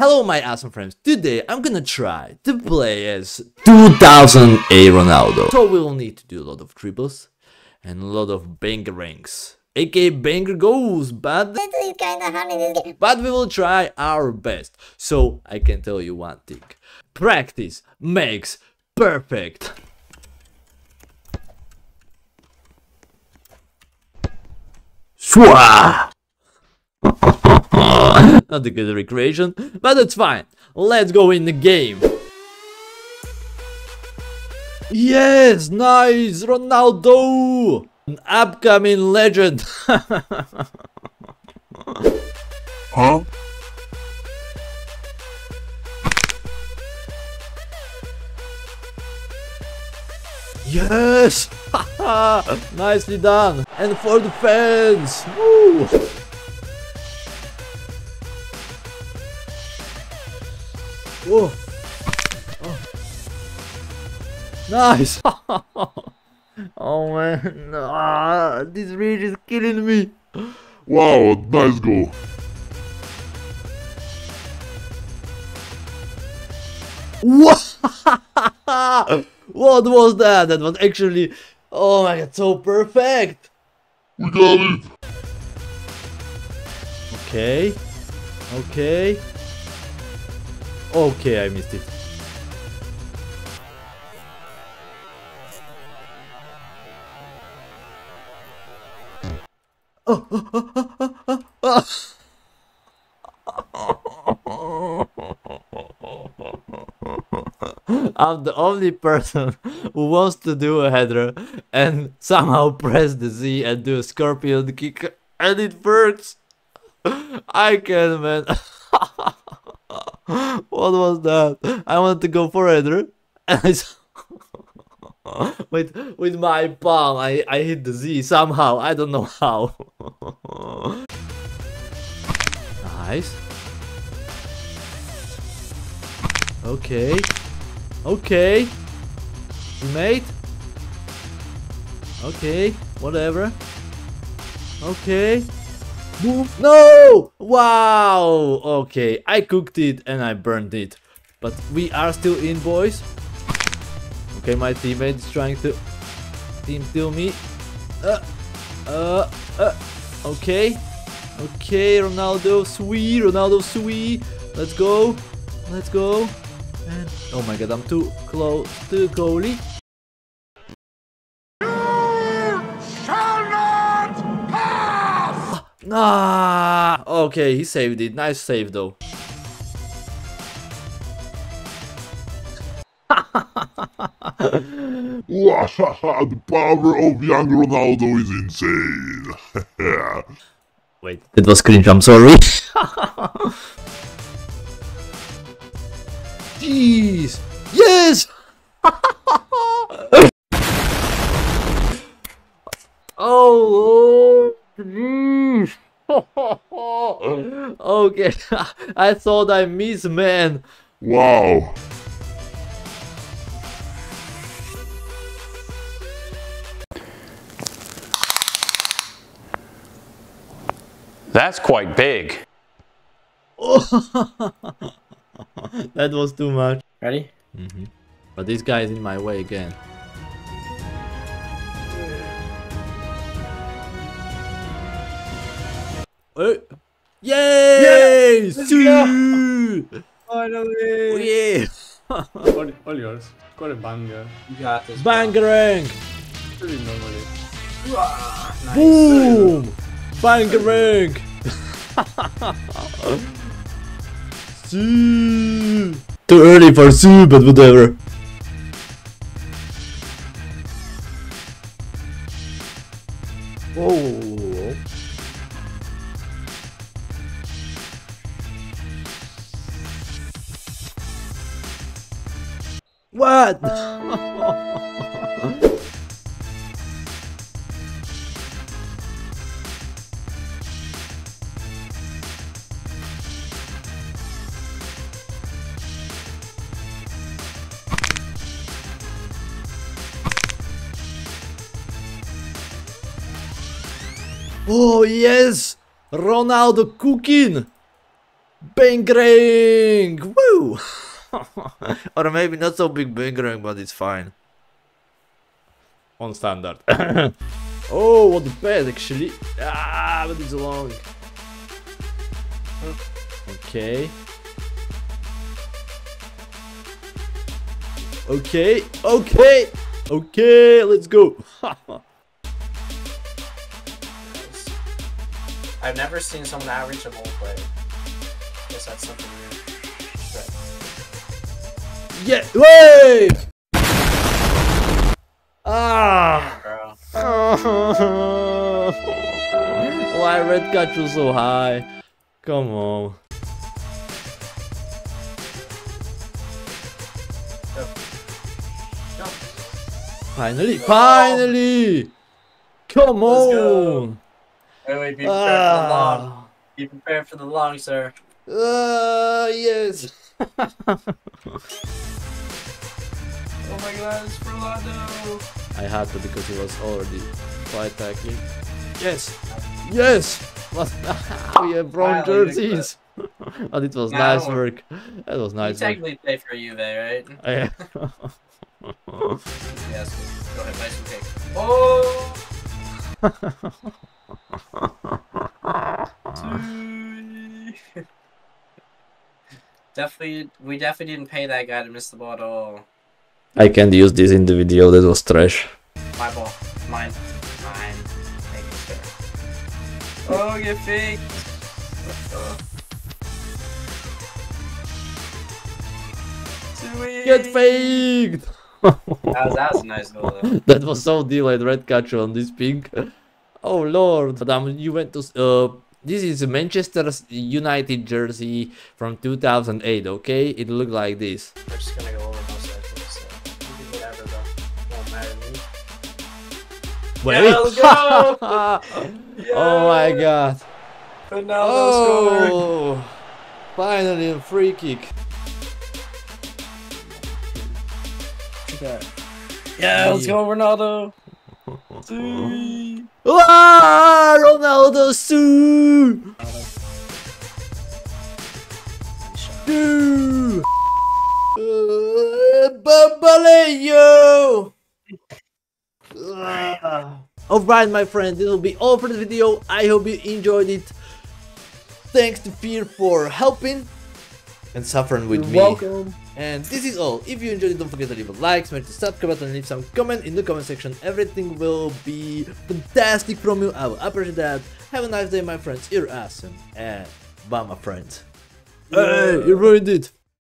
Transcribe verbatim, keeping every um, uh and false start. Hello my awesome friends, today I'm gonna try to play as two thousand eight Ronaldo. So we will need to do a lot of dribbles and a lot of banger ranks, aka banger goals, but it's kinda hard in this game. But we will try our best. So I can tell you one thing, practice makes perfect. Swah! Not a good recreation, but it's fine. Let's go in the game. Yes, nice, Ronaldo, an upcoming legend. Huh? Yes, nicely done, and for the fans. Woo! Whoa. Oh. Nice! Oh man, ah, this rage is killing me! Wow, nice goal! What? What was that? That was actually... Oh my god, so perfect! We got it! Okay, okay... Okay, I missed it. Oh, oh, oh, oh, oh, oh, oh. I'm the only person who wants to do a header and somehow press the Z and do a scorpion kick and it works. I can, man. What was that? I wanted to go for a header and I saw... with, with my palm I, I hit the Z somehow, I don't know how. Nice. Okay. Okay. Teammate. Okay, whatever. Okay. Move. No! Wow! Okay, I cooked it and I burned it. But we are still in, boys. Okay, my teammate is trying to team steal me. Uh, uh, uh. Okay. Okay, Ronaldo, sweet, Ronaldo, sweet. Let's go. Let's go. And oh my god, I'm too close to goalie. Ah, okay, he saved it. Nice save, though. The power of young Ronaldo is insane. Wait, it was cringe. I'm sorry. Jeez, yes. Oh. Lord. Okay, I thought I missed, man. Wow. That's quite big. That was too much. Ready? Mm-hmm. But this guy is in my way again. Uh, yay! Yes! Finally! Oh yeah! all, all yours. Call it banger. You got this. Banger rank! Really normally. Nice. Boom! Banger rank! Too early for Sue, but whatever. Oh. What? Oh yes, Ronaldo cooking. Bang ring! Woo! Or maybe not so big bang ring, but it's fine. On standard. Oh, what the bad actually. Ah, but it's long. Okay. Okay, okay, okay, let's go. I've never seen someone average a ball play. I guess that's something weird. Yeah, wait! Ah! Damn, oh. Why red got you so high? Come on. Go. Go. Finally, go. Finally! Come on! Anyway, be prepared ah. for the long. Be prepared for the long, sir. Uh, yes. Oh my God, it's Ronaldo! I had to because he was already quite tackling. Yes, yes. But now we have brown jerseys. And it was now, nice work. That was nice. He technically work. Played for you there, right? Oh, yeah. Yes. Go ahead, nice and take. Oh. Definitely, we definitely didn't pay that guy to miss the ball at all. I can't use this in the video, that was trash. My ball, mine, mine. Thank you, sir. Oh, you fake! Get faked! that, was, that was a nice goal though. That was so delayed red catcher on this pink. Oh lord. But um, you went to... Uh, this is Manchester United jersey from two thousand eight, okay? It looked like this. We're just gonna go over most of it, so you can whatever though. Won't matter to me. Wait! Yeah, let's go! Yeah. Oh my god. But now oh, scored. Finally a free kick. Yeah, yeah, let's go Ronaldo! Ah, Ronaldo soon! Bambaleo! Alright my friend, this will be all for this video. I hope you enjoyed it. Thanks to Fear for helping and suffering with You're me. Welcome. And this is all. If you enjoyed it, don't forget to leave a like, smash the subscribe button and leave some comment in the comment section. Everything will be fantastic from you. I will appreciate that. Have a nice day my friends. You're awesome. And bye my friends. Yeah. Hey, you ruined it.